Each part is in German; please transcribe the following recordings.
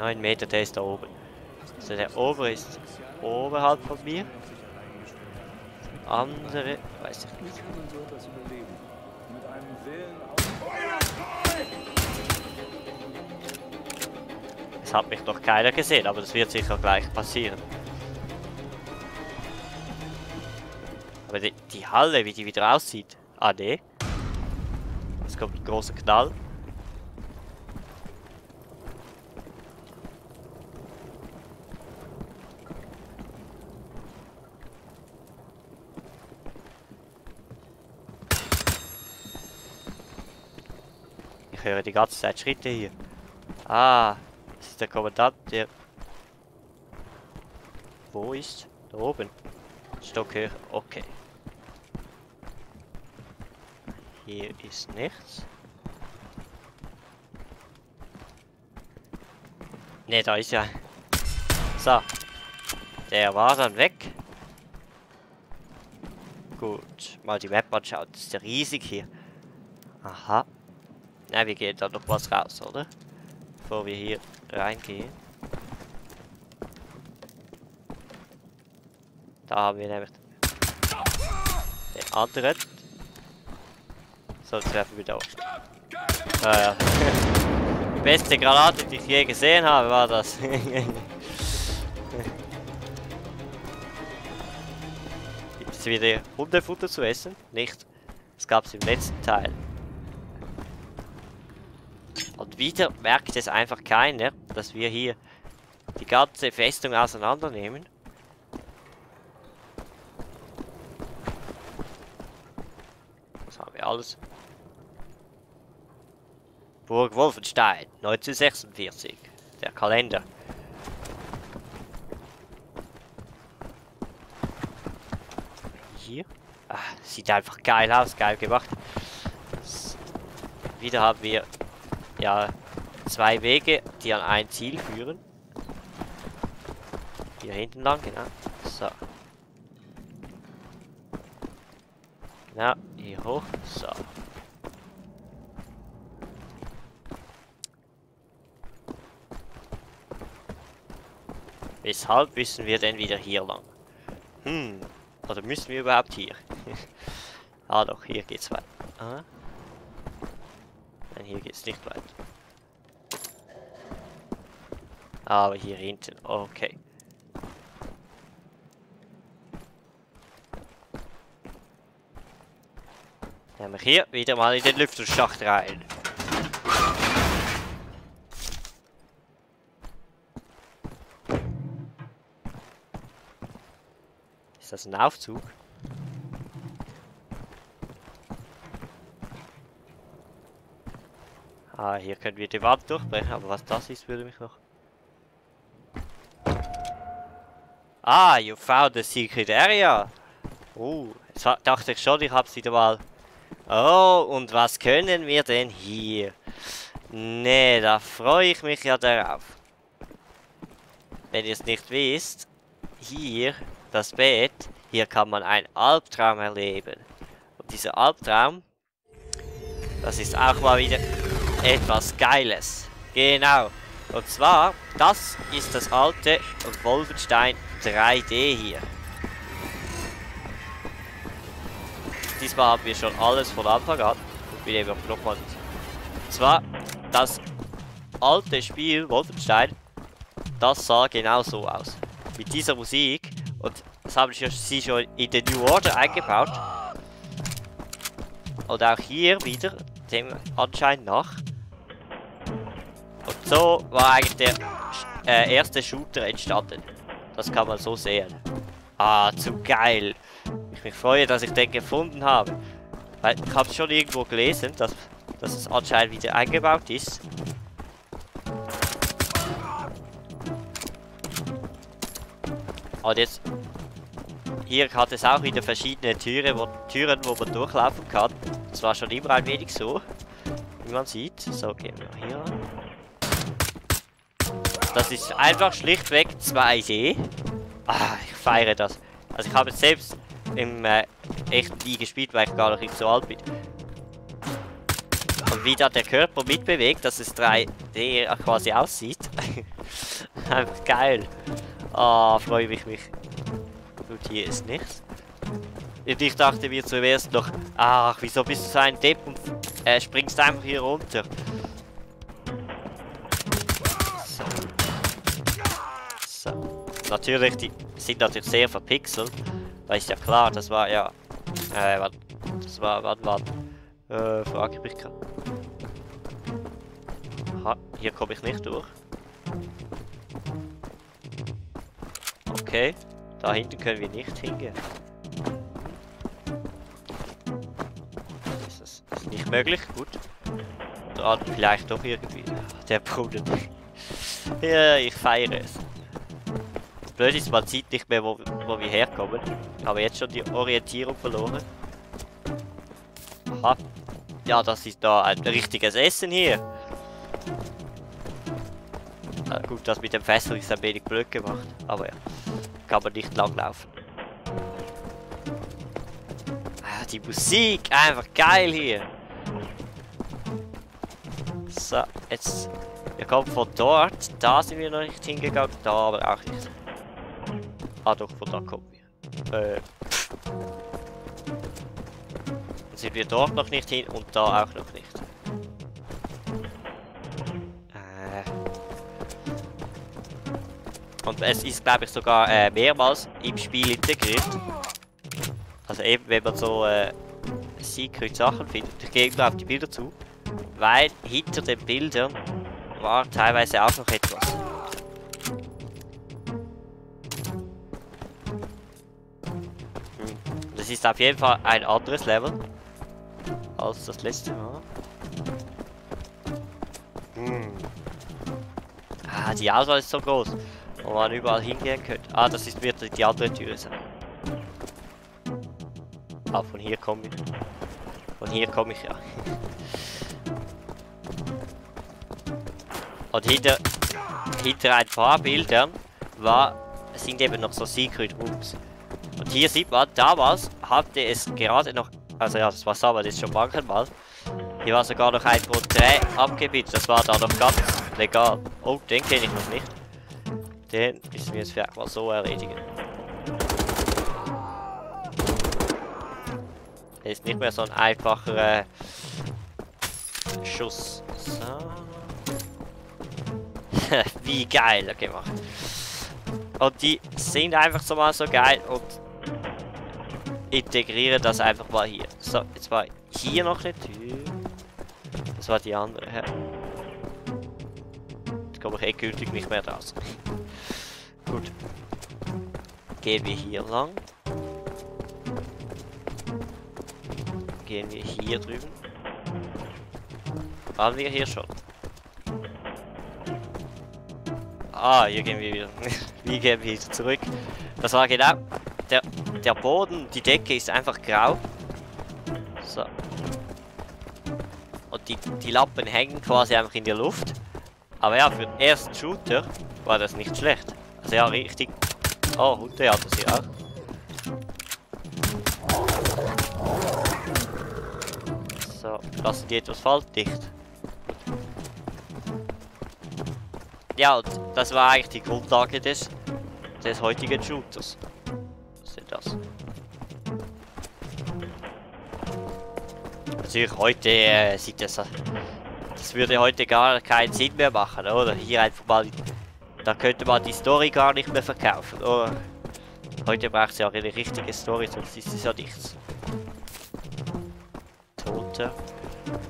9 Meter, der ist da oben. Also der obere ist oberhalb von mir. Andere, weiß ich nicht. Es hat mich noch keiner gesehen, aber das wird sicher gleich passieren. Aber die Halle, wie die wieder aussieht. Ah ne. Es kommt ein großer Knall. Ich höre die ganze Zeit Schritte hier. Ah, das ist der Kommandant, der... Wo ist? Da oben. Stock höher, okay. Hier ist nichts. Ne, da ist ja. So. Der war dann weg. Gut. Mal die Map anschauen. Das ist ja riesig hier. Aha. Nein, wir gehen da noch was raus, oder? Bevor wir hier reingehen. Da haben wir nämlich den anderen. Sonst treffen wir da oben. Naja. Die beste Granate, die ich je gesehen habe, war das. Gibt es wieder Hundefutter zu essen? Nicht. Das gab es im letzten Teil. Und wieder merkt es einfach keiner, dass wir hier die ganze Festung auseinandernehmen. Das haben wir alles. Burg Wolfenstein 1946, der Kalender. Hier. Ah, sieht einfach geil aus, geil gemacht. Wieder haben wir ja 2 Wege, die an ein Ziel führen. Hier hinten lang, genau. So. Na, hier hoch. So. Weshalb müssen wir denn wieder hier lang? Hm, oder müssen wir überhaupt hier? Ah doch, hier geht's weiter. Aha. Nein, hier geht's nicht weiter. Aber hier hinten, okay. Dann haben wir hier wieder mal in den Lüftungsschacht rein. Ist das ein Aufzug? Ah, hier können wir die Wand durchbrechen, aber was das ist, würde mich noch... Ah, you found the secret area! Jetzt dachte ich schon, ich hab's wieder mal... Oh, und was können wir denn hier? Nee, da freue ich mich ja darauf. Wenn ihr es nicht wisst, hier... Das Bett, hier kann man einen Albtraum erleben. Und dieser Albtraum, das ist auch mal wieder etwas Geiles. Genau. Und zwar, das ist das alte Wolfenstein 3D hier. Diesmal haben wir schon alles von Anfang an. Und wir nehmen auch nochmal. Und zwar, das alte Spiel Wolfenstein, das sah genau so aus. Mit dieser Musik. Und das haben sie schon in den New Order eingebaut. Und auch hier wieder, dem Anschein nach. Und so war eigentlich der erste Shooter entstanden. Das kann man so sehen. Ah, zu geil. Ich freue mich, dass ich den gefunden habe. Weil ich habe schon irgendwo gelesen, dass es anscheinend wieder eingebaut ist. Und jetzt, hier hat es auch wieder verschiedene Türen, wo man durchlaufen kann. Das war schon immer ein wenig so, wie man sieht. So, gehen wir hier an. Das ist einfach schlichtweg 2D. Ah, ich feiere das. Also ich habe es selbst im echt nie gespielt, weil ich gar noch nicht so alt bin. wie da der Körper mitbewegt, dass es 3D quasi aussieht. Einfach geil. Ah, freue mich. Und hier ist nichts. Und ich dachte mir zuerst noch, ach, wieso bist du so ein Depp und springst einfach hier runter. So. So. Natürlich, die sind natürlich sehr verpixelt. Weil ist ja klar, das war ja... wann frage ich mich gerade. Aha, hier komme ich nicht durch. Okay, da hinten können wir nicht hingehen. Das ist nicht möglich, gut. Da vielleicht doch irgendwie. Der Bruder. Ja, ich feiere es. Das Blöde ist, man sieht nicht mehr, wo wir herkommen. Ich habe jetzt schon die Orientierung verloren. Aha. Ja, das ist da ein richtiges Essen hier. Gut, das mit dem Fessel ist ein wenig blöd gemacht, aber ja, kann man nicht lang laufen. Die Musik, einfach geil hier. So, jetzt, wir kommen von dort, da sind wir noch nicht hingegangen, da aber auch nicht. Ah doch, von da kommen wir. Dann sind wir dort noch nicht hin und da auch noch nicht. Und es ist, glaube ich, sogar mehrmals im Spiel integriert. Also eben, wenn man so Secret Sachen findet. Ich gehe immer auf die Bilder zu. Weil hinter den Bildern war teilweise auch noch etwas. Das ist auf jeden Fall ein anderes Level als das letzte Mal. Ah, die Auswahl ist so groß. Wo man überall hingehen könnte. Ah, das ist, wird die andere Tür sein. Ah, von hier komme ich. Von hier komme ich ja. Und hinter ein paar Bildern sind eben noch so Secret Rooms. Und hier sieht man, damals hatte es gerade noch, also ja, das war aber jetzt schon manchmal. Hier war sogar noch ein Porträt abgebildet. Das war da noch ganz legal. Oh, den kenne ich noch nicht. Den müssen wir jetzt vielleicht mal so erledigen. Der ist nicht mehr so ein einfacher Schuss. So. Wie geil gemacht. Und die sind einfach so mal so geil und integrieren das einfach mal hier. So, jetzt war hier noch eine Tür. Das war die andere. Jetzt komme ich endgültig nicht mehr raus. Gut. Gehen wir hier lang. Gehen wir hier drüben. Waren wir hier schon? Ah, hier gehen wir wieder. Wie gehen wir wieder zurück? Das war genau. Der Boden, die Decke ist einfach grau. So. Und die Lappen hängen quasi einfach in der Luft. Aber ja, für den ersten Shooter war das nicht schlecht. Also ja, richtig. Oh, Hunde hat das hier auch. So, lassen die etwas falldicht. Ja, und das war eigentlich die Grundlage des heutigen Shooters. Was ist das? Natürlich, heute sieht das... Das würde heute gar keinen Sinn mehr machen, oder? Hier einfach mal... Da könnte man die Story gar nicht mehr verkaufen, oder? Heute braucht es ja eine richtige Story, sonst ist es ja nichts. Tote.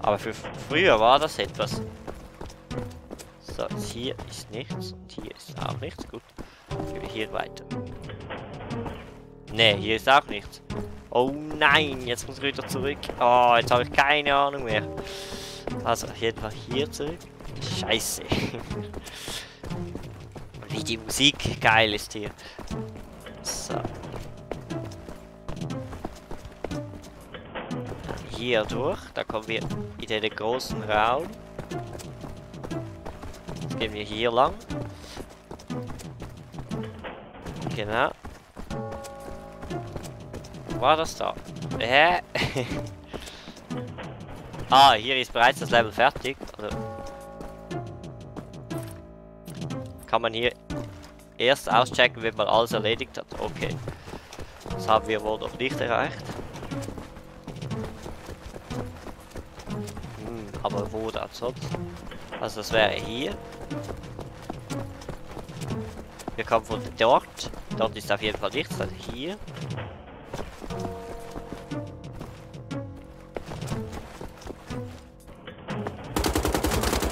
Aber für früher war das etwas. So, hier ist nichts und hier ist auch nichts. Gut. Gehen wir hier weiter. Ne, hier ist auch nichts. Oh nein, jetzt muss ich wieder zurück. Oh, jetzt habe ich keine Ahnung mehr. Also, auf jeden Fall hier zurück. Scheiße. Wie die Musik geil ist hier. So. Hier durch, da kommen wir in den großen Raum. Jetzt gehen wir hier lang. Genau. War das da? Hä? Ah, hier ist bereits das Level fertig. Also kann man hier erst auschecken, wenn man alles erledigt hat. Okay. Das haben wir wohl noch nicht erreicht. Aber wo dann sonst? Also das wäre hier. Wir kommen von dort. Dort ist auf jeden Fall nichts. Dann hier.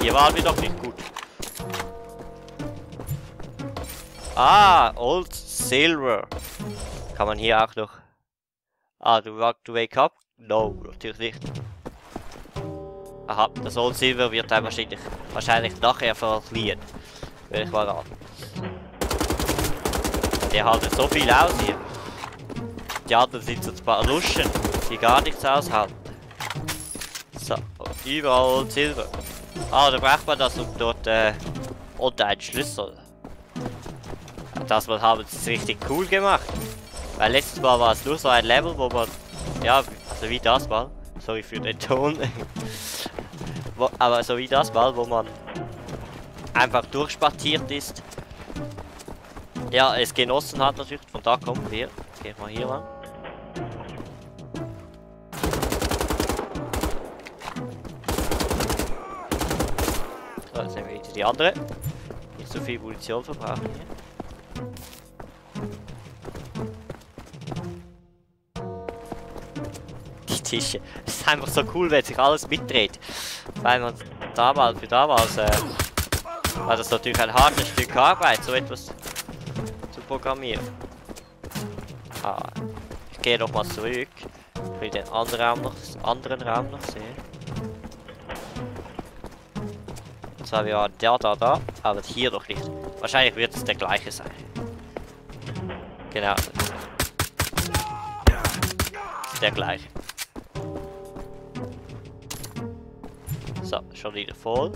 Hier waren wir doch nicht gut. Ah, Old Silver. Kann man hier auch noch... Ah, do you want to wake up? No, natürlich nicht. Aha, das Old Silver wird dann wahrscheinlich nachher verliehen. Würde ich mal raten. Die halten so viel aus hier. Die anderen sind so ein paar Luschen, die gar nichts aushalten. So, überall Old Silver. Ah, da braucht man das, um dort... und einen Schlüssel. Das Mal haben sie es richtig cool gemacht. Weil letztes Mal war es nur so ein Level, wo man... Ja, also wie das Mal. Sorry für den Ton. Aber so wie das Mal, wo man... Einfach durchspaziert ist. Ja, es genossen hat natürlich. Von da kommen wir. Gehen wir hier lang. So, jetzt nehmen wir wieder die andere. Nicht so viel Munition verbrauchen hier. Die Tische. Es ist einfach so cool, wenn sich alles mitdreht. Weil man damals war das natürlich ein hartes Stück Arbeit, so etwas zu programmieren. Ah, ich gehe nochmal zurück. Ich will den anderen Raum noch, sehen. Und zwar wir waren da, aber hier noch nicht. Wahrscheinlich wird es der gleiche sein. Genau. Der gleiche. So, schon wieder voll.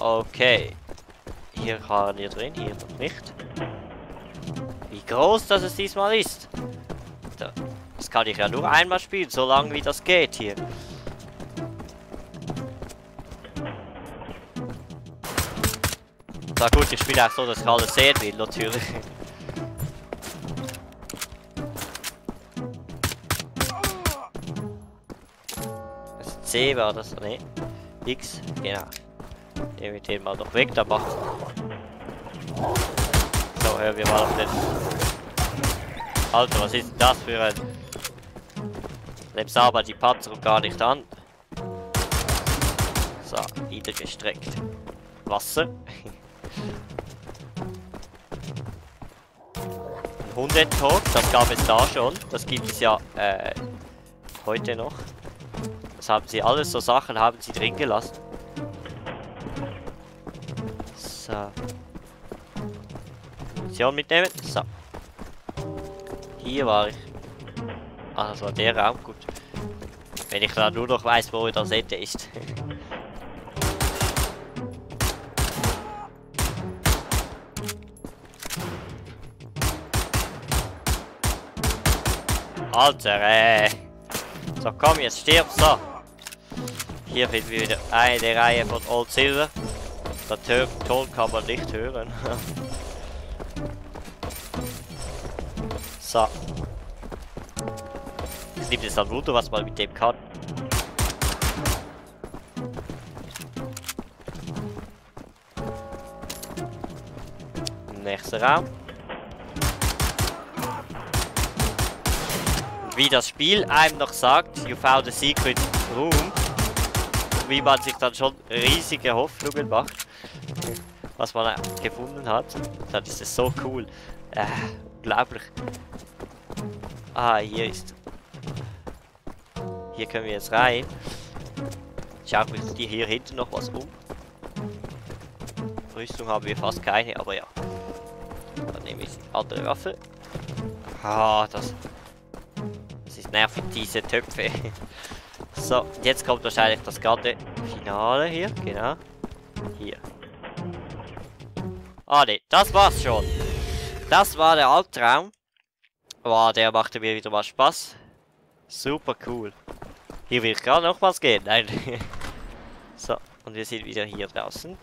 Okay. Hier waren wir drin, hier noch nicht. Wie groß das es diesmal ist. Das kann ich ja nur einmal spielen, so lange wie das geht hier. Na gut, ich spiele auch so, dass ich alles sehen will, natürlich. C war das, ne? X, genau. Nehmen wir den mal noch weg, da macht's. So, hören wir mal auf den. Alter, was ist denn das für ein. Nimm sauber die Panzerung gar nicht an. So, niedergestreckt. Wasser. Hundentalk, das gab es da schon. Das gibt es ja heute noch. Das haben sie alles so Sachen haben sie drin gelassen. So. Munition mitnehmen. So. Hier war ich. Ah, das war der Raum. Gut. Wenn ich da nur noch weiß, wo das Ende ist. Alter, ey. So, komm, jetzt stirb, so. Hier finden wir wieder eine Reihe von Old Silver. Den Ton kann man nicht hören. So. Es gibt jetzt ein Wunder, was man mit dem kann. Nächster Raum. Wie das Spiel einem noch sagt, you found a secret room. Wie man sich dann schon riesige Hoffnungen macht, was man gefunden hat. Das ist so cool. Unglaublich. Ah, hier ist... Hier können wir jetzt rein. Schaut mich hier hinten noch was um. Rüstung haben wir fast keine, aber ja. Dann nehme ich die andere Waffe. Ah, das... Nervig diese Töpfe. So, jetzt kommt wahrscheinlich das ganze Finale hier, genau. Hier. Ah ne, das war's schon. Das war der Albtraum. Wow, der machte mir wieder mal Spaß. Super cool. Hier will ich gerade noch was gehen. Nein. So, und wir sind wieder hier draußen.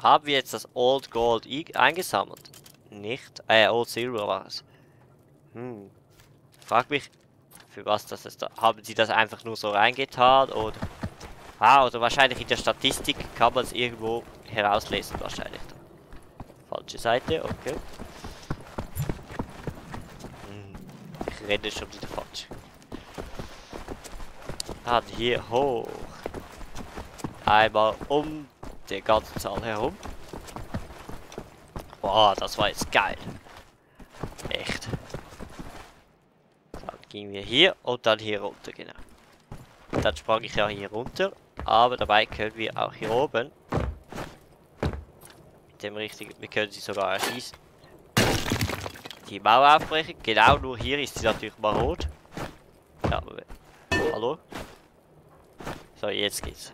Haben wir jetzt das Old Gold eingesammelt? Nicht? Old Silver war es. Hm. Frag mich, für was das ist. Haben sie das einfach nur so reingetan? Oder? Ah, oder wahrscheinlich in der Statistik kann man es irgendwo herauslesen, wahrscheinlich. Falsche Seite, okay. Ich rede schon wieder falsch. Ah, hier hoch. Einmal um den ganzen Saal herum. Boah, das war jetzt geil. Echt. Dann gingen wir hier und dann hier runter, genau. Dann sprang ich ja hier runter, aber dabei können wir auch hier oben mit dem richtigen, wir können sie sogar erschießen. Die Mauer aufbrechen, genau, nur hier ist sie natürlich marod. Ja, hallo? So, jetzt geht's.